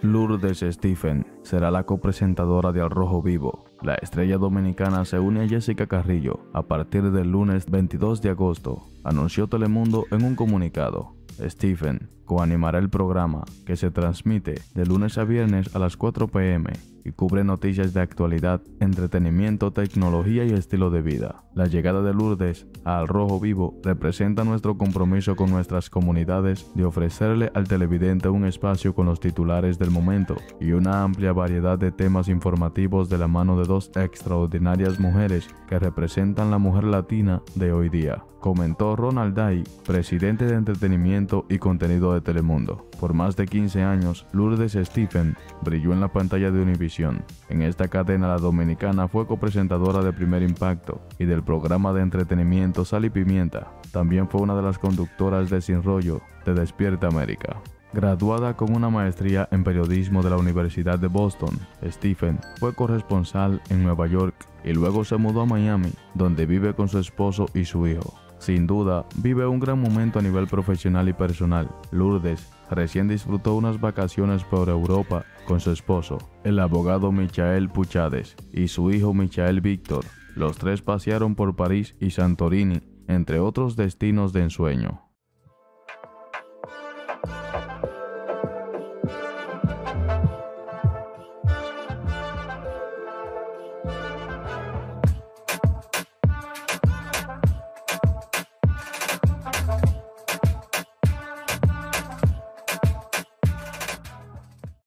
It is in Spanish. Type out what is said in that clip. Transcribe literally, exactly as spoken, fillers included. Lourdes Stephen será la copresentadora de Al Rojo Vivo. La estrella dominicana se une a Jessica Carrillo a partir del lunes veintidós de agosto, anunció Telemundo en un comunicado. Stephen coanimará el programa, que se transmite de lunes a viernes a las cuatro p m y cubre noticias de actualidad, entretenimiento, tecnología y estilo de vida. La llegada de Lourdes a Al Rojo Vivo representa nuestro compromiso con nuestras comunidades de ofrecerle al televidente un espacio con los titulares del momento y una amplia variedad de temas informativos de la mano de dos extraordinarias mujeres que representan la mujer latina de hoy día, comentó Ronald Dye, presidente de entretenimiento y contenido de Telemundo. Por más de quince años, Lourdes Stephen brilló en la pantalla de Univision. En esta cadena, la dominicana fue copresentadora de Primer Impacto y del programa de entretenimiento Sal y Pimienta. También fue una de las conductoras de Sin Rollo, de Despierta América. Graduada con una maestría en periodismo de la Universidad de Boston, Stephen fue corresponsal en Nueva York y luego se mudó a Miami, donde vive con su esposo y su hijo. Sin duda, vive un gran momento a nivel profesional y personal. Lourdes recién disfrutó unas vacaciones por Europa con su esposo, el abogado Michael Puchades, y su hijo Michael Víctor. Los tres pasearon por París y Santorini, entre otros destinos de ensueño.